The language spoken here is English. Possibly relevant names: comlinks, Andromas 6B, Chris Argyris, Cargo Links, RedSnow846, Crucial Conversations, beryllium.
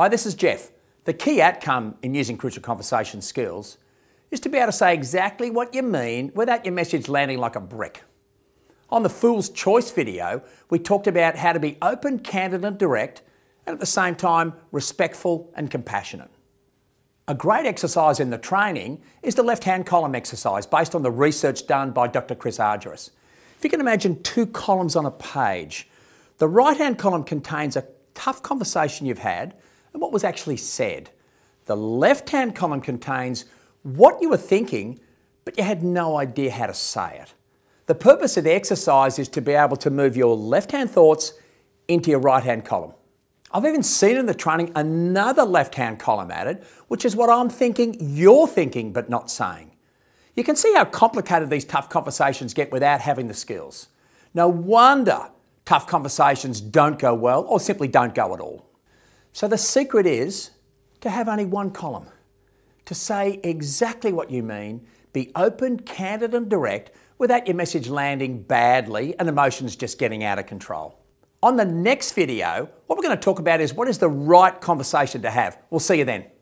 Hi, this is Jeff. The key outcome in using Crucial Conversation skills is to be able to say exactly what you mean without your message landing like a brick. On the Fool's Choice video, we talked about how to be open, candid and direct, and at the same time, respectful and compassionate. A great exercise in the training is the left-hand column exercise based on the research done by Dr. Chris Argyris. If you can imagine two columns on a page, the right-hand column contains a tough conversation you've had, and what was actually said. The left-hand column contains what you were thinking, but you had no idea how to say it. The purpose of the exercise is to be able to move your left-hand thoughts into your right-hand column. I've even seen in the training another left-hand column added, which is what I'm thinking you're thinking but not saying. You can see how complicated these tough conversations get without having the skills. No wonder tough conversations don't go well or simply don't go at all. So the secret is to have only one column, to say exactly what you mean, be open, candid and direct without your message landing badly and emotions just getting out of control. On the next video, what we're going to talk about is what is the right conversation to have. We'll see you then.